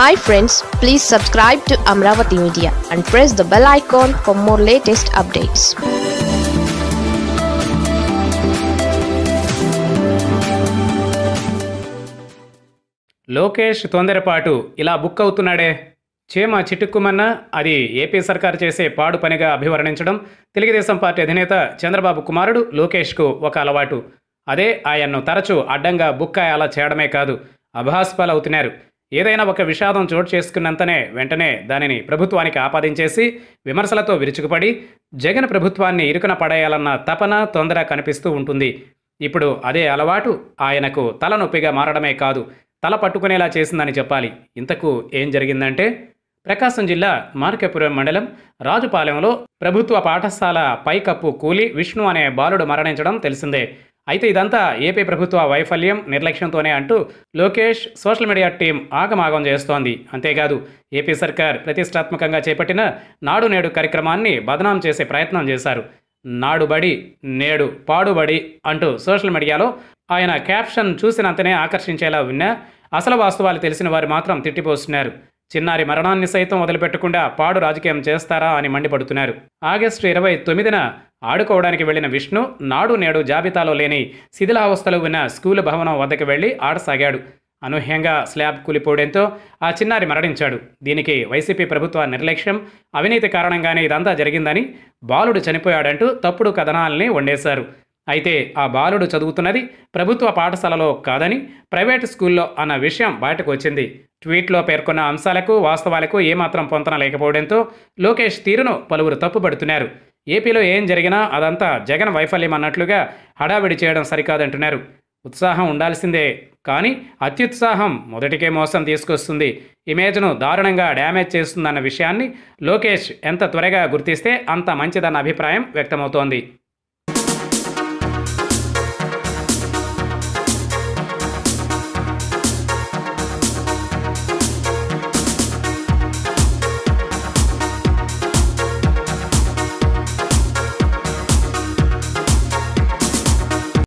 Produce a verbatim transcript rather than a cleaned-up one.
Hi friends, please subscribe to Amravati Media and press the bell icon for more latest updates. Lokesh Tondarapatu, Ila Bukkautunade. Chema Chitukumana, Adi, A P Sarkar Chese, Padu Paniga, Abhivarinchadam, Telugudesam Party Adhineta, Chandrababu Kumarudu, Lokeshku, Okalavatu. Ade, Ayanu Tarachu, Adanga, Bukkayala Chadame Kadu, Abhaspala Utineru. ఏదైనా ఒక విషాదం చోటు చేసుకున్నంతనే వెంటనే దానిని ప్రభుత్వానికి ఆపాదించేసి విమర్శలతో విరుచుకుపడి జగన్ ప్రభుత్వాన్ని ఇరుకన పడేయాలన్న తపన తొందర కనిపిస్తూ ఉంటుంది. ఇప్పుడు అదే అలవాటు ఆయనకు తలనొప్పిగా మారడమే కాదు, తల పట్టుకునేలా చేసిందని చెప్పాలి. ఇంతకు ఏం జరిగిందంటే, ప్రకాశం జిల్లా మార్కాపురం మండలం రాజుపాలెంలో ప్రభుత్వ పాఠశాల పైకప్పు కూలి విష్ణు అనే బాలుడు మరణించడం తెలిసిందే. అయితే ఇదంతా ఏపీ ప్రభుత్వ వైఫల్యం, నిర్లక్ష్యంతోనే అంటూ లోకేష్ సోషల్ మీడియా టీం ఆగమాగం చేస్తోంది. అంతేకాదు, ఏపీ సర్కార్ ప్రతిష్టాత్మకంగా చేపట్టిన నాడు నేడు కార్యక్రమాన్ని బదనాం చేసే ప్రయత్నం చేశారు. నాడుబడి నేడు పాడుబడి అంటూ సోషల్ మీడియాలో ఆయన క్యాప్షన్ చూసినంతనే ఆకర్షించేలా ఉన్నా అసలు వాస్తవాలు తెలిసిన వారు మాత్రం తిట్టిపోస్తున్నారు. చిన్నారి మరణాన్ని సైతం వదిలిపెట్టకుండా పాడు రాజకీయం చేస్తారా అని మండిపడుతున్నారు. ఆగస్టు ఇరవై తొమ్మిదిన ఆడుకోవడానికి వెళ్లిన విష్ణు నాడు నేడు జాబితాలో లేని శిథిలావస్థలో ఉన్న స్కూలు భవనం వద్దకు వెళ్లి ఆడసాగాడు. అనూహ్యంగా స్లాబ్ కూలిపోవడంతో ఆ చిన్నారి మరణించాడు. దీనికి వైసీపీ ప్రభుత్వ నిర్లక్ష్యం, అవినీతి కారణంగానే ఇదంతా జరిగిందని బాలుడు చనిపోయాడంటూ తప్పుడు కథనాల్ని వండేశారు. అయితే ఆ బాలుడు చదువుతున్నది ప్రభుత్వ పాఠశాలలో కాదని ప్రైవేటు స్కూల్లో అన్న విషయం బయటకు వచ్చింది. ట్వీట్లో పేర్కొన్న అంశాలకు వాస్తవాలకు ఏమాత్రం పొంతన లేకపోవడంతో లోకేష్ తీరును పలువురు తప్పుపడుతున్నారు. ఏపీలో ఏం జరిగినా అదంతా జగన్ వైఫల్యం అన్నట్లుగా హడావిడి చేయడం సరికాదంటున్నారు. ఉత్సాహం ఉండాల్సిందే, కానీ అత్యుత్సాహం మొదటికే మోసం తీసుకొస్తుంది, ఇమేజ్ను దారుణంగా డ్యామేజ్ చేస్తుందన్న విషయాన్ని లోకేష్ ఎంత త్వరగా గుర్తిస్తే అంత మంచిదన్న అభిప్రాయం వ్యక్తమవుతోంది.